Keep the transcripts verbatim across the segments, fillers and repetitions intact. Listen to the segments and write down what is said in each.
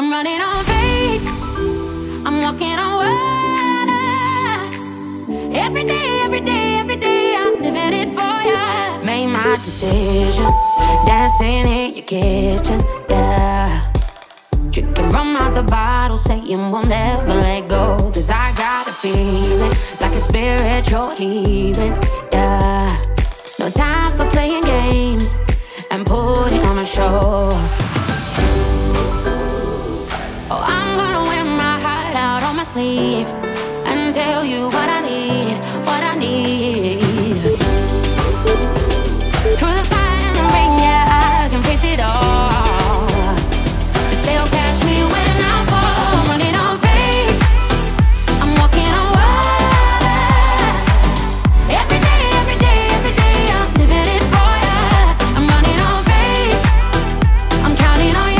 I'm running on faith, I'm walking on water. Every day, every day, every day I'm living it for ya. Made my decision, dancing in your kitchen, yeah. Drinking rum out the bottle, saying we'll never let go. Cause I got a feeling, like a spiritual healing, yeah. No time for playing games, and putting on a show. Oh, I'm gonna wear my heart out on my sleeve and tell you what I need, what I need. Through the fire and the rain, yeah, I can face it all. They say you'll catch me when I fall. I'm running on faith, I'm walking on water. Every day, every day, every day I'm living it for ya. I'm running on faith, I'm counting on you.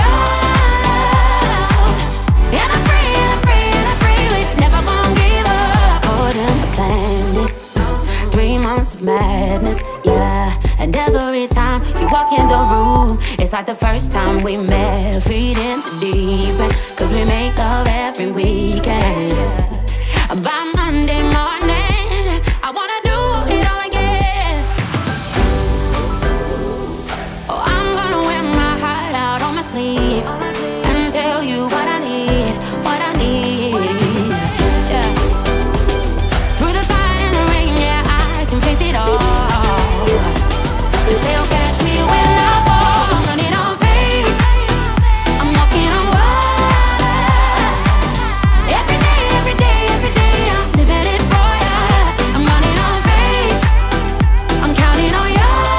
Of madness, yeah. And every time you walk in the room, it's like the first time we met. Feet in the deep end, cause we make love every weekend. By Monday morning, I wanna do it all again. Oh, I'm gonna wear my heart out on my sleeve and tell you what I need, what I need. You say you'll catch me when I fall. I'm running on faith, I'm walking on water. Every day, every day, every day I'm living it for ya. I'm running on faith, I'm counting on your love.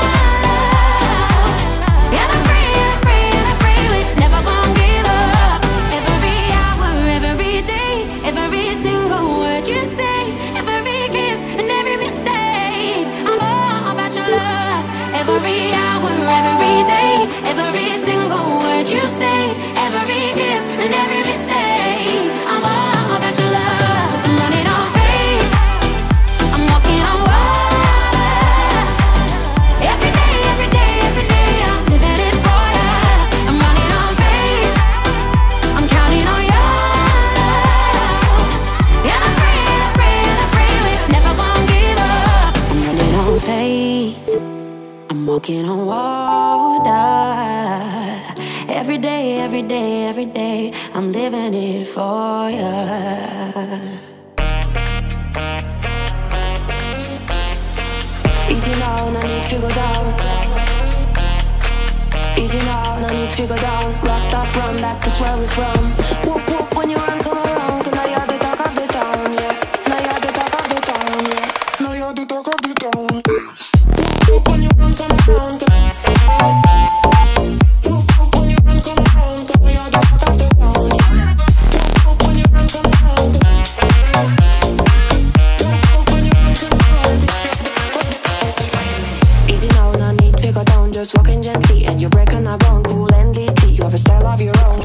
And I pray, and I pray, and I pray we're never gonna give up. Every hour, every day, every single word you say, every kiss and every mistake, I'm all about your love. Every hour, every day, every single word you say, every kiss and every mistake, I'm all about your love. 'Cause I'm running on faith, I'm walking on water. Every day, every day, every day I'm living it for ya. I'm running on faith, I'm counting on your love. And I pray, and I pray, and I pray we're never gonna give up. I'm running on faith, I'm walking on water. Every day, every day, every day I'm living it for ya. Easy now, no need to go down. Easy now, no need to go down. Rocked up, run, that is where we're from. Whoop, whoop, when you run, come around. Cause now you're the talk of the town, yeah. Now you're the talk of the town, yeah. Now you're the talk of the town. When you run, come around. When you run, come around. We are the talk of the town. When you run, come around. When you run, come around. Easy now, no need to go down. Just walking gently and you're breaking a bone. Cool and deeply, you have a style of your own.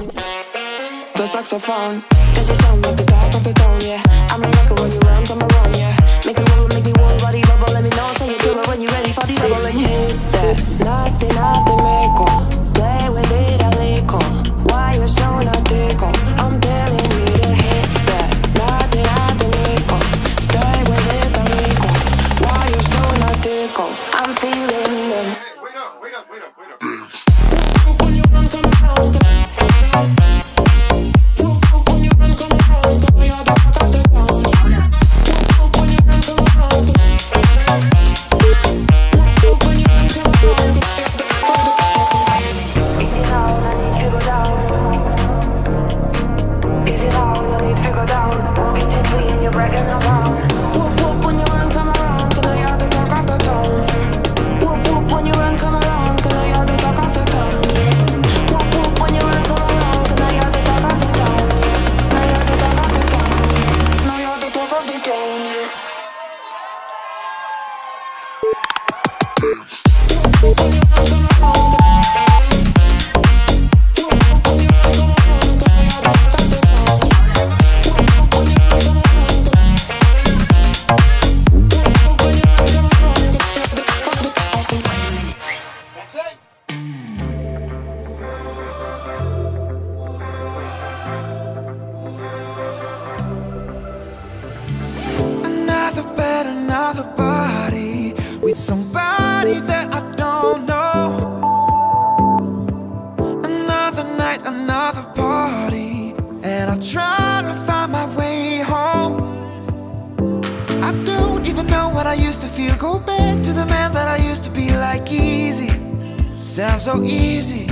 The saxophone, there's a sound of the talk of the town, yeah. I'm a rocker when you run, come around, yeah. Make it roll, make me roll, body bubble, let me know. Say you do it when you're ready for the level and hit that. Nothing, nothing, make all. Play with it, I lick all. Why you so not dick all? I'm telling you to hit that. Nothing, nothing, make all. Stay with it, I lick all. Why you so not dick all? I'm feeling them. Hey, wait up, wait up, wait up, wait up. When you run, come around. When you run, come around. When you're the talk of the town. go back to the man that I used to be, like easy. Sounds so easy.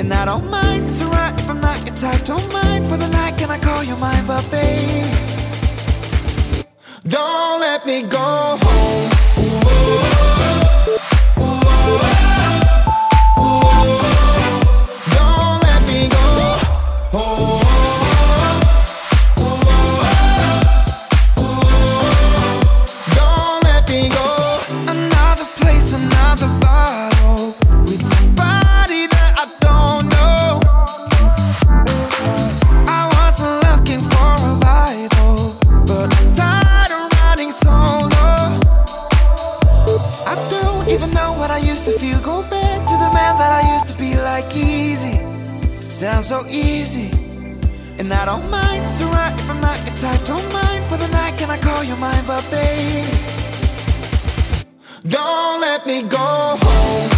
And I don't mind, it's alright if I'm not your type. Don't mind for the night, can I call you mine? But babe, don't let me go home. Sounds so easy, and I don't mind. It's alright if I'm not your type. Don't mind for the night. Can I call you mine, but babe, don't let me go home.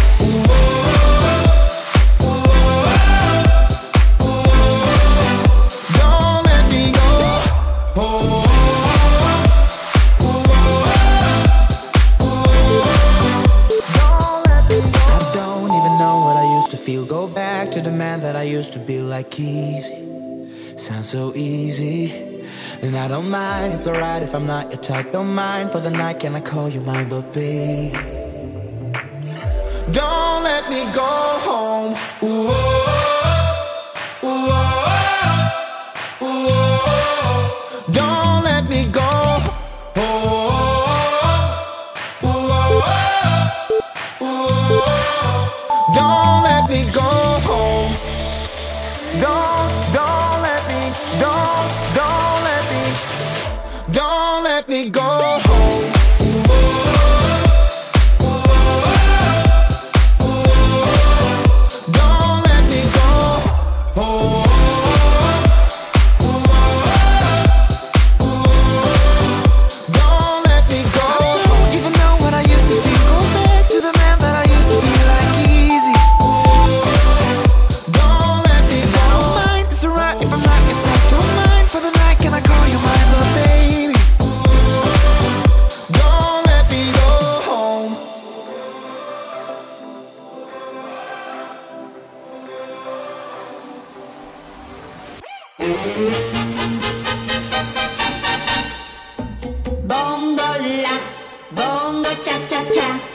To be like easy, sounds so easy, and I don't mind. It's alright if I'm not your type. Don't mind for the night. Can I call you mine, but babe, don't let me go home. Ooh, oh, oh, oh, oh, oh, oh. Don't let me go. Oh, oh, oh, oh, oh, oh. Don't let me go home. Don't, don't let me, don't, don't let me, don't let me go home. Don't let me go home. Don't let me go home. I don't even know what I used to be. Go back to the man that I used to be, like easy. Bongo la, bongo cha cha cha.